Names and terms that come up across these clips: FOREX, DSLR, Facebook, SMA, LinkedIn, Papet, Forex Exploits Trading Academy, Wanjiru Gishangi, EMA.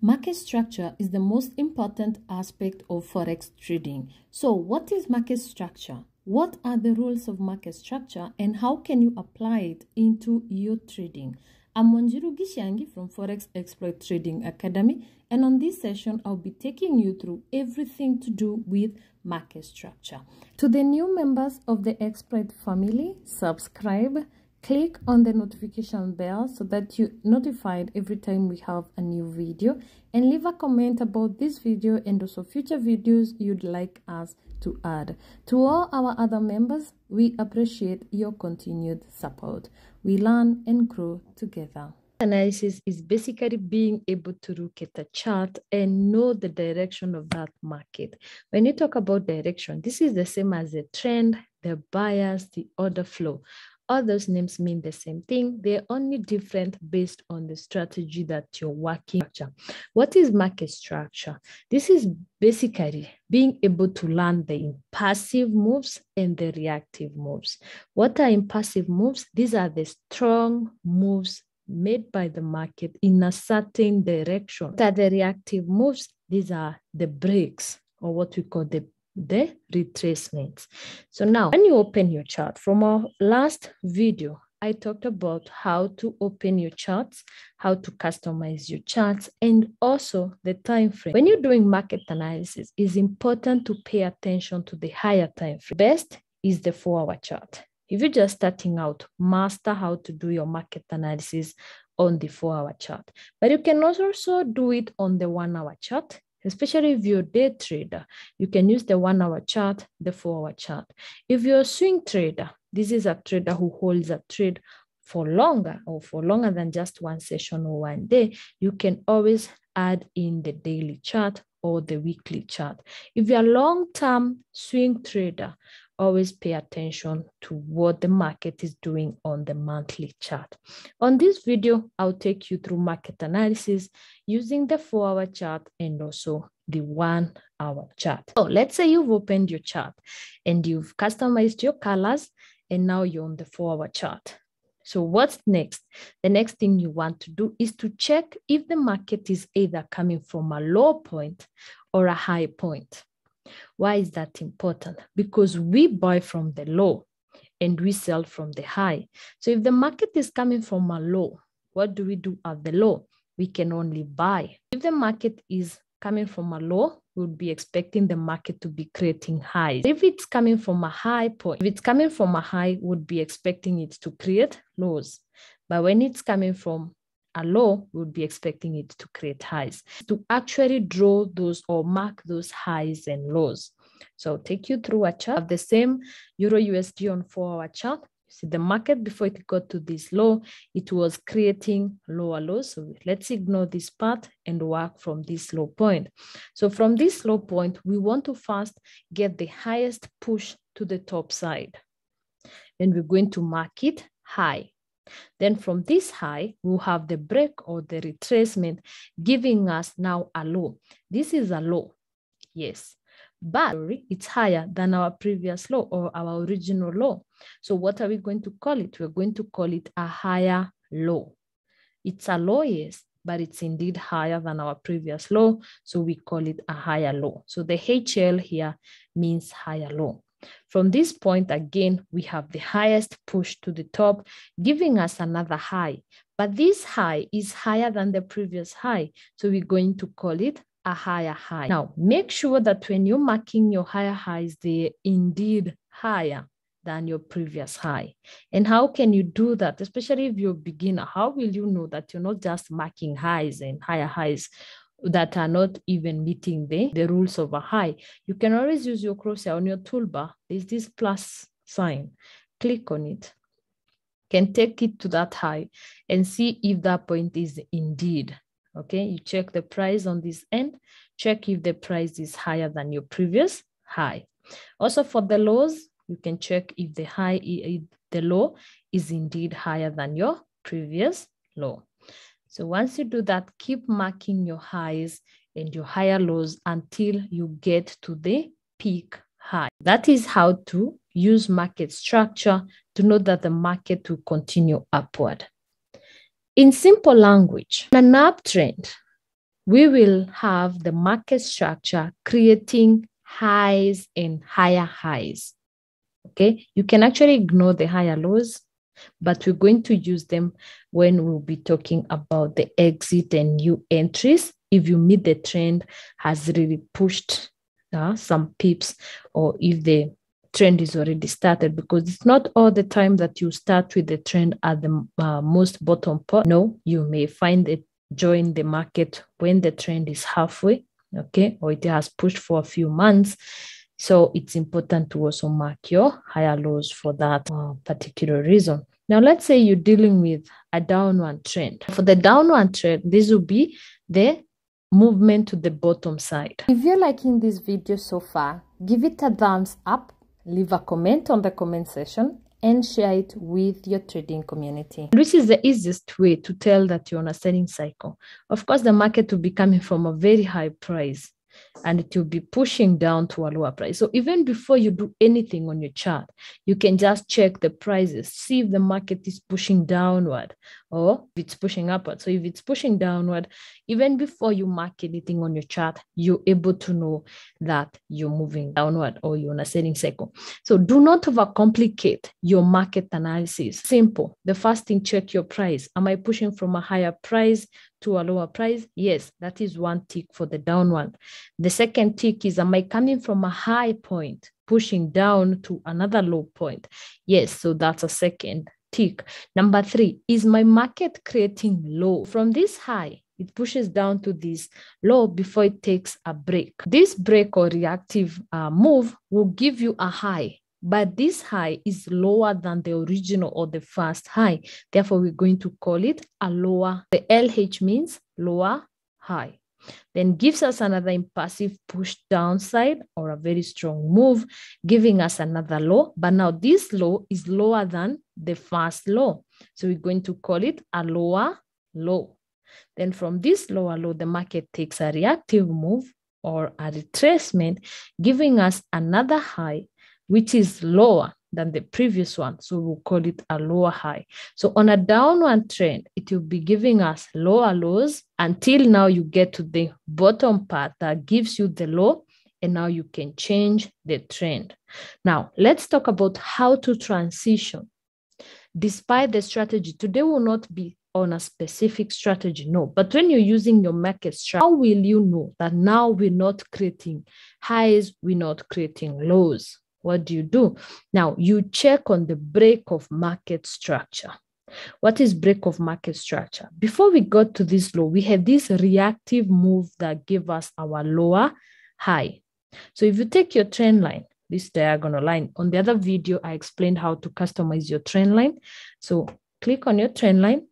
Market structure is the most important aspect of forex trading. So what is market structure? What are the rules of market structure and how can you apply it into your trading? I'm Wanjiru Gishangi from Forex Exploits Trading Academy, and on this session I'll be taking you through everything to do with market structure. To the new members of the Exploit family, subscribe. Click on the notification bell so that you're notified every time we have a new video, and leave a comment about this video and also future videos you'd like us to add. To all our other members, we appreciate your continued support. We learn and grow together. Analysis is basically being able to look at a chart and know the direction of that market. When you talk about direction, this is the same as the trend, the bias, the order flow. All those names mean the same thing. They're only different based on the strategy that you're working. What is market structure? This is basically being able to learn the impulsive moves and the reactive moves. What are impulsive moves? These are the strong moves made by the market in a certain direction. What are the reactive moves? These are the breaks, or what we call the retracements. So now when you open your chart, from our last video I talked about how to open your charts, how to customize your charts, and also the time frame. When you're doing market analysis, it's important to pay attention to the higher time frame. Best is the 4-hour chart. If you're just starting out, master how to do your market analysis on the 4-hour chart, but you can also do it on the 1-hour chart. Especially if you're a day trader, you can use the 1-hour chart, the 4-hour chart. If you're a swing trader, this is a trader who holds a trade for longer than just one session or one day, you can always add in the daily chart or the weekly chart. If you're a long-term swing trader, always pay attention to what the market is doing on the monthly chart. On this video, I'll take you through market analysis using the 4-hour chart and also the 1-hour chart. So let's say you've opened your chart and you've customized your colors, and now you're on the 4-hour chart. So what's next? The next thing you want to do is to check if the market is either coming from a low point or a high point. Why is that important? Because we buy from the low and we sell from the high. So if the market is coming from a low, what do we do at the low? We can only buy. If the market is coming from a low, we'll be expecting the market to be creating highs. If it's coming from a high point, we'd be expecting it to create lows. But when it's coming from a low, we'll be expecting it to create highs, to actually draw those or mark those highs and lows. So I'll take you through a chart of the same Euro USD on 4-hour chart. You see the market before it got to this low, it was creating lower lows. So let's ignore this part and work from this low point. So from this low point, we want to first get the highest push to the top side. And we're going to mark it high. Then from this high, we'll have the break or the retracement, giving us now a low. This is a low, yes, but it's higher than our previous low or our original low. So what are we going to call it? We're going to call it a higher low. It's a low, yes, but it's indeed higher than our previous low. So we call it a higher low. So the HL here means higher low. From this point, again, we have the highest push to the top, giving us another high. But this high is higher than the previous high, so we're going to call it a higher high. Now, make sure that when you're marking your higher highs, they're indeed higher than your previous high. And how can you do that? Especially if you're a beginner, how will you know that you're not just marking highs and higher highs that are not even meeting the rules of a high? You can always use your crosshair on your toolbar. There's this plus sign. Click on it. Can take it to that high and see if that point is indeed. Okay, you check the price on this end. Check if the price is higher than your previous high. Also for the lows, you can check if the low is indeed higher than your previous low. So once you do that, keep marking your highs and your higher lows until you get to the peak high. That is how to use market structure to know that the market will continue upward. In simple language, an uptrend we will have the market structure creating highs and higher highs. Okay, you can actually ignore the higher lows, but we're going to use them when we'll be talking about the exit and new entries. If you meet the trend has really pushed some pips, or if the trend is already started, because it's not all the time that you start with the trend at the most bottom part. No, you may find it join the market when the trend is halfway, okay, or it has pushed for a few months. So it's important to also mark your higher lows for that particular reason. Now, let's say you're dealing with a downward trend. For the downward trend, this will be the movement to the bottom side. If you're liking this video so far, give it a thumbs up, leave a comment on the comment section, and share it with your trading community. This is the easiest way to tell that you're on a selling cycle. Of course, the market will be coming from a very high price, and it will be pushing down to a lower price. So even before you do anything on your chart, you can just check the prices, see if the market is pushing downward or if it's pushing upward. So if it's pushing downward, even before you mark anything on your chart, you're able to know that you're moving downward or you're on a selling cycle. So do not overcomplicate your market analysis. Simple. The first thing, check your price. Am I pushing from a higher price to a lower price? Yes, that is one tick for the downward. The second tick is, am I coming from a high point, pushing down to another low point? Yes, so that's a second tick. Number three, is my market creating low? From this high, it pushes down to this low before it takes a break. This break or reactive move will give you a high, but this high is lower than the original or the first high. Therefore, we're going to call it a lower. The LH means lower high. Then gives us another impulsive push downside or a very strong move, giving us another low. But now this low is lower than the first low. So we're going to call it a lower low. Then from this lower low, the market takes a reactive move or a retracement, giving us another high, which is lower than the previous one. So we'll call it a lower high. So on a downward trend, it will be giving us lower lows until now you get to the bottom part that gives you the low, and now you can change the trend. Now, let's talk about how to transition. Despite the strategy, today will not be on a specific strategy, no. But when you're using your market strategy, how will you know that now we're not creating highs, we're not creating lows? What do? Now, you check on the break of market structure. What is break of market structure? Before we got to this low, we had this reactive move that gave us our lower high. So if you take your trend line, this diagonal line, on the other video, I explained how to customize your trend line. So click on your trend line,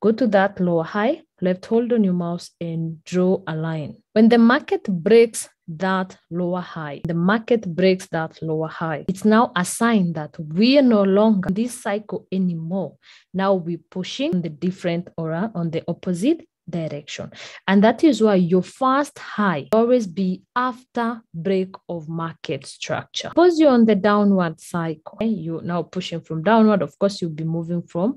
go to that lower high, left hold on your mouse, and draw a line. When the market breaks that lower high, it's now a sign that we are no longer in this cycle anymore. Now we're pushing in the different or on the opposite direction. And that is why your first high always be after break of market structure. Suppose you're on the downward cycle, and you're now pushing from downward, of course, you'll be moving from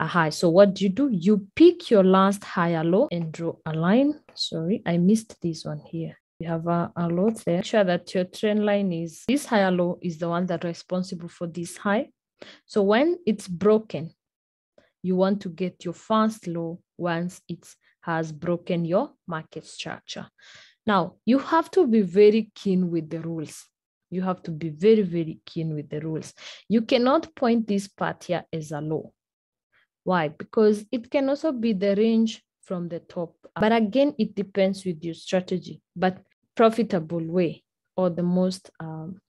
a high. So what do? You pick your last higher low and draw a line. Sorry, I missed this one here. You have a low there. Make sure that your trend line is, this higher low is the one that's responsible for this high. So when it's broken, you want to get your first low once it has broken your market structure. Now, you have to be very keen with the rules. You have to be very, very keen with the rules. You cannot point this part here as a low. Why? Because it can also be the range from the top. But again, it depends with your strategy. But profitable way or the most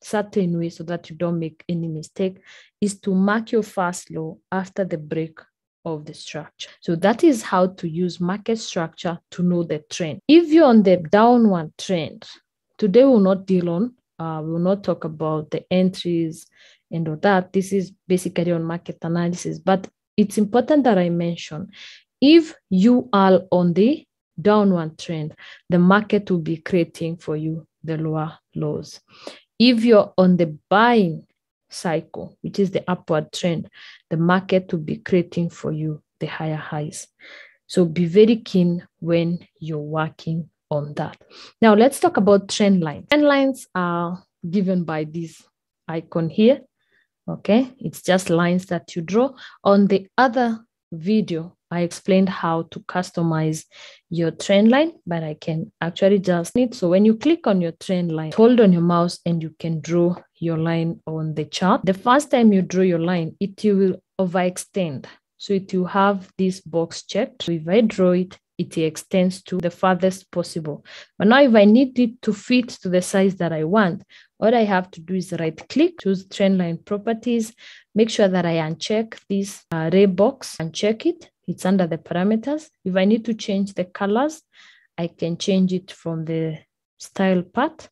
certain way so that you don't make any mistake is to mark your first low after the break of the structure. So that is how to use market structure to know the trend. If you're on the downward trend, today we'll not deal on, we'll not talk about the entries and all that. This is basically on market analysis, but it's important that I mention, if you are on the downward trend, the market will be creating for you the lower lows. If you're on the buying cycle, which is the upward trend, the market will be creating for you the higher highs. So be very keen when you're working on that. Now let's talk about trend lines. Trend lines are given by this icon here. Okay, it's just lines that you draw. On the other video, I explained how to customize your trend line, but I can actually just need. So when you click on your trend line, hold on your mouse and you can draw your line on the chart. The first time you draw your line, it will overextend. So it will have this box checked. So if I draw it, it extends to the farthest possible. But now if I need it to fit to the size that I want, what I have to do is right click, choose trend line properties, make sure that I uncheck this ray box, uncheck it. It's under the parameters. If I need to change the colors, I can change it from the style part.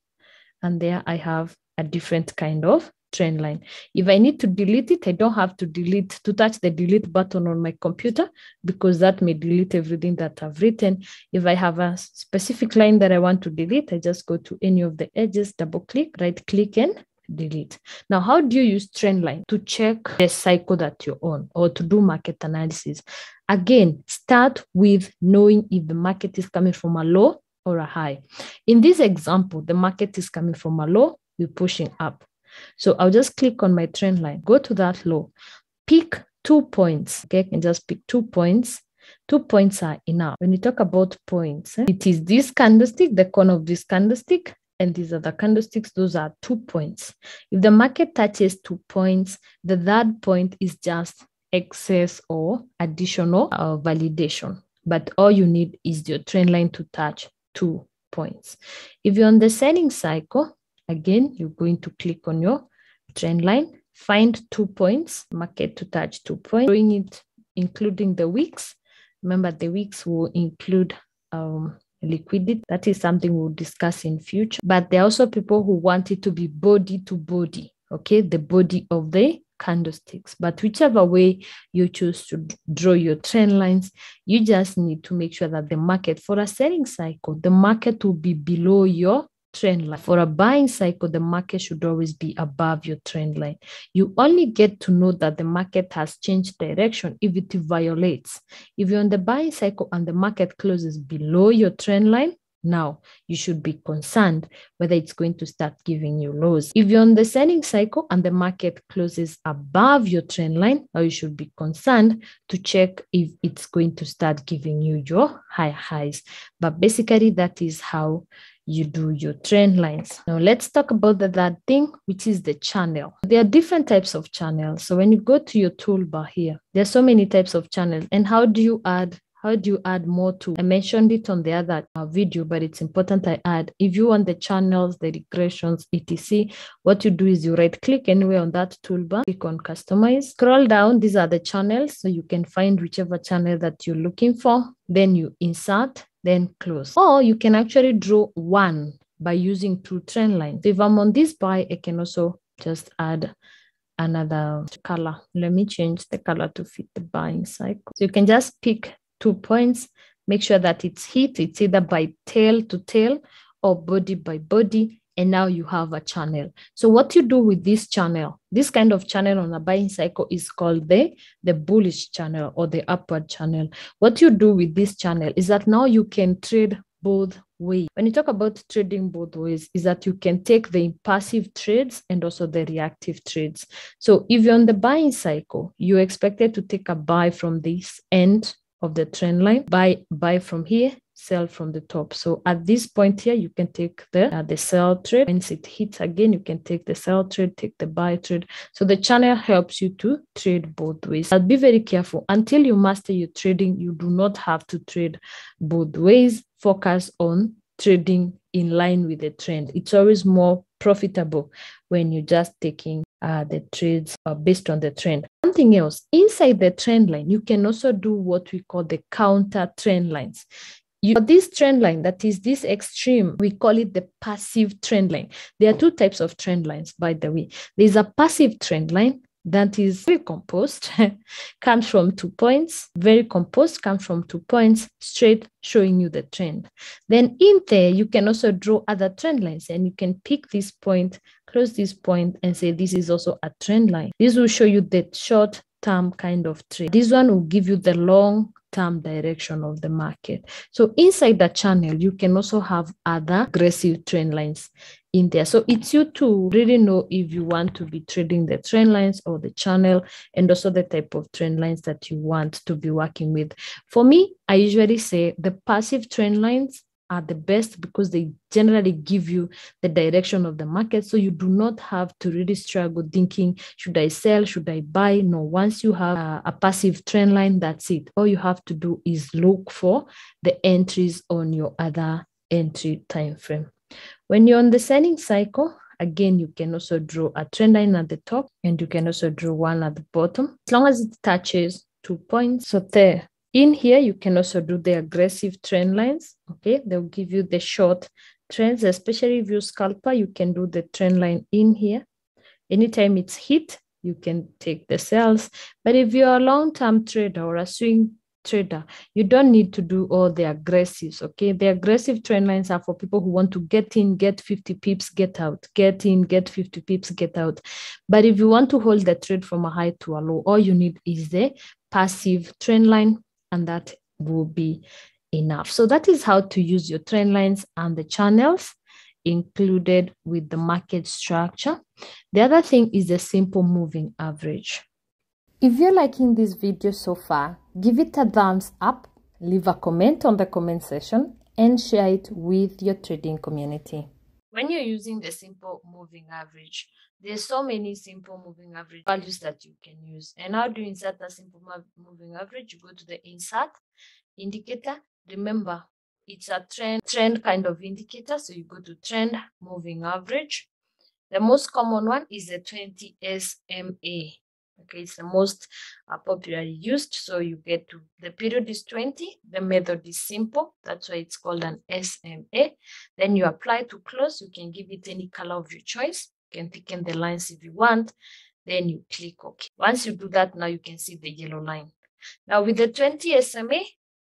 And there I have a different kind of trend line. If I need to delete it, I don't have to delete, to touch the delete button on my computer, because that may delete everything that I've written. If I have a specific line that I want to delete, I just go to any of the edges, double click, right click and delete. Now, how do you use trend line to check the cycle that you're on or to do market analysis? Again, start with knowing if the market is coming from a low or a high. In this example, the market is coming from a low, we're pushing up. So I'll just click on my trend line, go to that low, pick 2 points. Okay, I can just pick 2 points. 2 points are enough. When you talk about points, it is this candlestick, the corner of this candlestick, and these are the candlesticks. Those are 2 points. If the market touches 2 points, the third point is just excess or additional validation. But all you need is your trend line to touch 2 points. If you're on the selling cycle, again, you're going to click on your trend line, find 2 points, market to touch 2 points, doing it including the weeks. Remember, the weeks will include liquidity. That is something we'll discuss in future. But there are also people who want it to be body to body, okay, the body of the candlesticks. But whichever way you choose to draw your trend lines, you just need to make sure that the market, for a selling cycle, the market will be below your trend line. For a buying cycle, the market should always be above your trend line. You only get to know that the market has changed direction if it violates. If you're on the buying cycle and the market closes below your trend line, now you should be concerned whether it's going to start giving you lows. If you're on the selling cycle and the market closes above your trend line, now you should be concerned to check if it's going to start giving you your high highs. But basically, that is how you do your trend lines. Now let's talk about the third thing, which is the channel. There are different types of channels. So when you go to your toolbar here, there are so many types of channels. And how do you add more to? I mentioned it on the other video, but it's important I add. If you want the channels, the regressions, etc., what you do is you right click anywhere on that toolbar, click on customize, scroll down. These are the channels. So you can find whichever channel that you're looking for. Then you insert, then close. Or you can actually draw one by using 2 trend lines. So if I'm on this bar, I can also just add another color. Let me change the color to fit the buying cycle. So you can just pick 2 points, make sure that it's hit. It's either by tail to tail or body by body. And now you have a channel. So what you do with this channel, this kind of channel on a buying cycle is called the bullish channel or the upward channel. What you do with this channel is that now you can trade both ways. When you talk about trading both ways, is that you can take the impulsive trades and also the reactive trades. So if you're on the buying cycle, you're expected to take a buy from this end of the trend line, buy from here, sell from the top. So at this point here, you can take the sell trade. Once it hits again, you can take the sell trade, take the buy trade. So the channel helps you to trade both ways. But be very careful. Until you master your trading, you do not have to trade both ways. Focus on trading in line with the trend. It's always more profitable when you're just taking the trades based on the trend. Something else, inside the trend line, you can also do what we call the counter trend lines. This trend line, that is this extreme, we call it the passive trend line. There are 2 types of trend lines, by the way. There's a passive trend line that is very composed, comes from 2 points, very composed, comes from 2 points, straight showing you the trend. Then in there, you can also draw other trend lines and you can pick this point, close this point and say this is also a trend line. This will show you the short term kind of trade. This one will give you the long term direction of the market. So inside that channel, you can also have other aggressive trend lines in there. So it's you to really know if you want to be trading the trend lines or the channel, and also the type of trend lines that you want to be working with. For me, I usually say the passive trend lines are the best because they generally give you the direction of the market. So you do not have to really struggle thinking, should I sell? Should I buy? No, once you have a passive trend line, that's it. All you have to do is look for the entries on your other entry time frame. When you're on the selling cycle, again, you can also draw a trend line at the top, and you can also draw one at the bottom, as long as it touches 2 points. So there, in here, you can also do the aggressive trend lines. Okay, they'll give you the short trends, especially if you're scalper, you can do the trend line in here. Anytime it's hit, you can take the sells. But if you're a long-term trader or a swing trader, you don't need to do all the aggressives. Okay, the aggressive trend lines are for people who want to get in, get 50 pips, get out, get in, get 50 pips, get out. But if you want to hold the trade from a high to a low, all you need is the passive trend line, and that will be enough. So that is how to use your trend lines and the channels included with the market structure. The other thing is the simple moving average. If you're liking this video so far, give it a thumbs up, leave a comment on the comment section, and share it with your trading community. When you're using the simple moving average, there's so many simple moving average values that you can use. And how do you insert a simple moving average? You go to the insert indicator. Remember, it's a trend kind of indicator. So you go to trend moving average. The most common one is the 20 SMA. Okay, it's the most popularly used. So you get to the period is 20. The method is simple. That's why it's called an SMA. Then you apply to close. You can give it any color of your choice. You can thicken the lines if you want. Then you click OK. Once you do that, now you can see the yellow line. Now with the 20 SMA,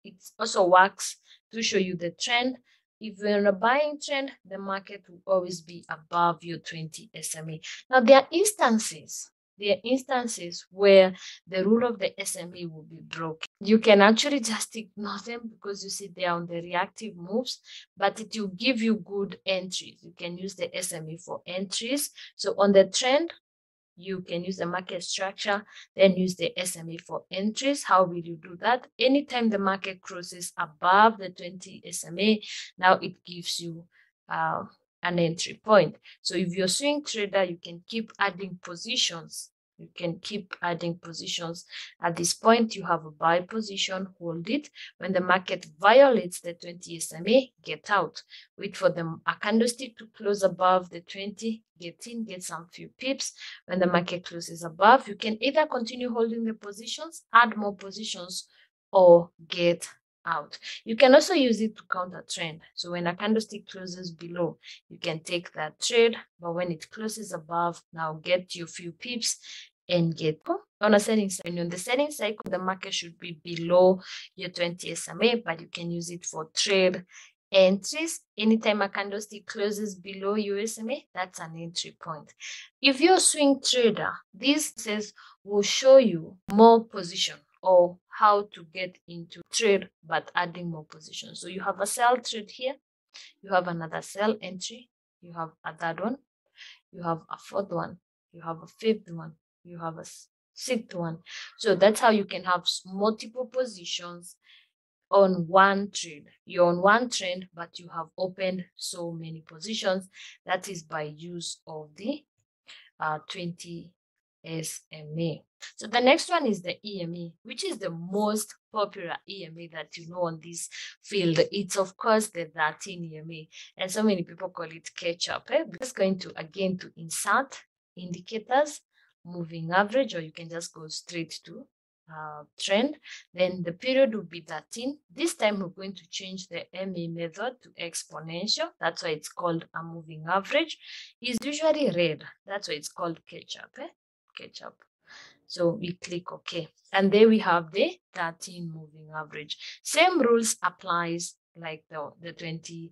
it also works to show you the trend. If you're in a buying trend, the market will always be above your 20 SMA. Now there are instances. There are instances where the rule of the SMA will be broken. You can actually just ignore them because you see they are on the reactive moves, but it will give you good entries. You can use the SMA for entries. So on the trend, you can use the market structure, then use the SMA for entries. How will you do that? Anytime the market crosses above the 20 SMA, now it gives you an entry point. So if you're a swing trader, you can keep adding positions. You can keep adding positions. At this point, you have a buy position, hold it. When the market violates the 20 SMA, get out. Wait for a candlestick to close above the 20, get in, get some few pips. When the market closes above, you can either continue holding the positions, add more positions, or get out. You can also use it to counter trend. So when a candlestick closes below, you can take that trade, but when it closes above, now get your few pips and get on a selling cycle. On the selling cycle, the market should be below your 20 SMA, but you can use it for trade entries. Anytime a candlestick closes below your SMA, that's an entry point. If you're a swing trader, this says will show you more position, or how to get into trade but adding more positions. So you have a sell trade here, you have another sell entry, you have a third one, you have a fourth one, you have a fifth one, you have a sixth one. So that's how you can have multiple positions on one trade. You're on one trend, but you have opened so many positions. That is by use of the 20 SMA. So the next one is the EMA, which is the most popular EMA that you know on this field. It's of course the 13 EMA, and so many people call it ketchup. Just going to again to insert indicators, moving average, or you can just go straight to trend. Then the period will be 13. This time we're going to change the MA method to exponential. That's why it's called a moving average. It's usually red. That's why it's called ketchup. Ketchup. So we click OK, and there we have the 13 moving average. Same rules applies like the 20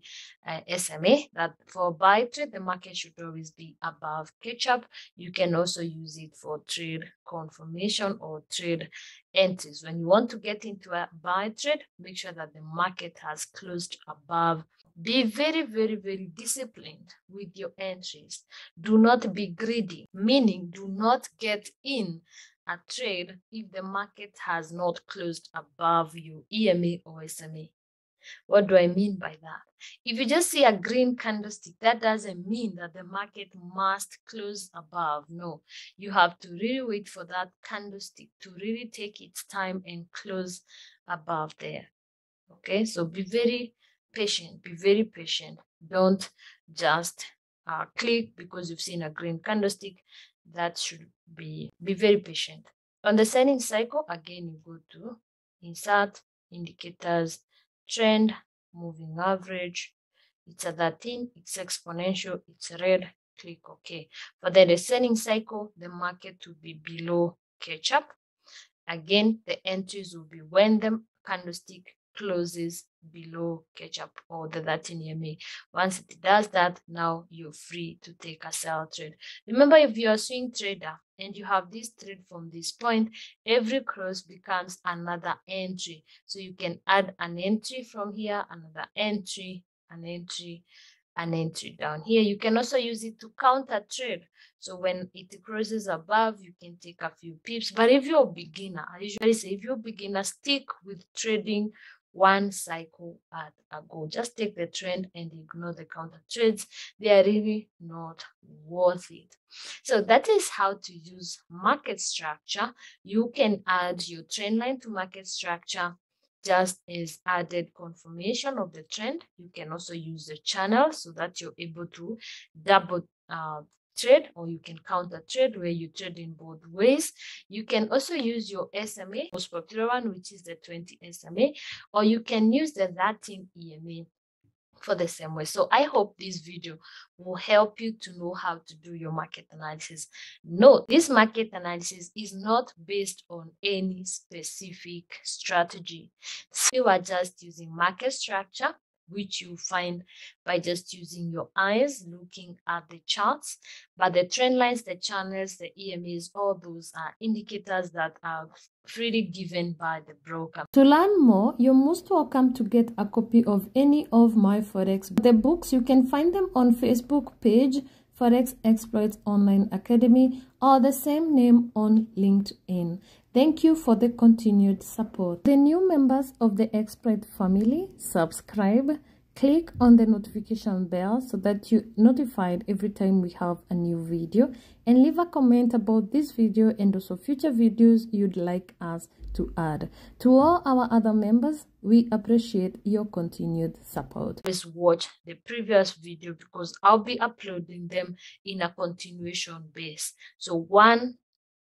SMA, that for buy trade, the market should always be above catch up. You can also use it for trade confirmation or trade entries. When you want to get into a buy trade, make sure that the market has closed above. Be very, very, very disciplined with your entries. Do not be greedy, meaning do not get in a trade if the market has not closed above you, EMA or SMA. What do I mean by that? If you just see a green candlestick, that doesn't mean that the market must close above. No, you have to really wait for that candlestick to really take its time and close above there. Okay, so be very patient, be very patient. Don't just click because you've seen a green candlestick. That should be very patient. On the selling cycle, again, you go to insert, indicators, trend, moving average. It's a 13, it's exponential, it's red, click OK. For the descending cycle, the market will be below catch up. Again, the entries will be when the candlestick closes below catch up or the 13 EMA. Once it does that, now you're free to take a sell trade. Remember, if you are a swing trader and you have this trade from this point, every cross becomes another entry. So you can add an entry from here, another entry, an entry, an entry down here. You can also use it to counter trade. So when it crosses above, you can take a few pips. But if you're a beginner, I usually say if you're a beginner, stick with trading one cycle at a go. Just take the trend and ignore the counter trades. They are really not worth it. So that is how to use market structure. You can add your trend line to market structure just as added confirmation of the trend. You can also use the channel so that you're able to double trade, or you can counter trade where you trade in both ways. You can also use your SMA, most popular one, which is the 20 SMA, or you can use the 13 EMA for the same way. So I hope this video will help you to know how to do your market analysis. Note, this market analysis is not based on any specific strategy. So you are just using market structure, which you find by just using your eyes, looking at the charts. But the trend lines, the channels, the EMAs, all those are indicators that are freely given by the broker. To learn more, you're most welcome to get a copy of any of my Forex books. You can find them on Facebook page, Forex Exploits Online Academy, or the same name on LinkedIn. Thank you for the continued support. The new members of the Exploit family, subscribe, click on the notification bell so that you're notified every time we have a new video, and leave a comment about this video and also future videos you'd like us to add. To all our other members, we appreciate your continued support. Please watch the previous video because I'll be uploading them in a continuation base. So one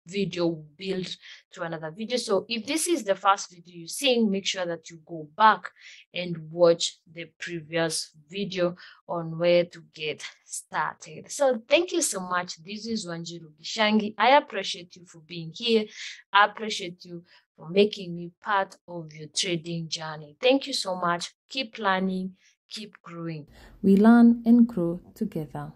video build to another video. So if this is the first video you're seeing, make sure that you go back and watch the previous video on where to get started. So thank you so much. This is Wanjiru Gishangi. I appreciate you for being here. I appreciate you for making me part of your trading journey. Thank you so much. Keep learning, keep growing. We learn and grow together.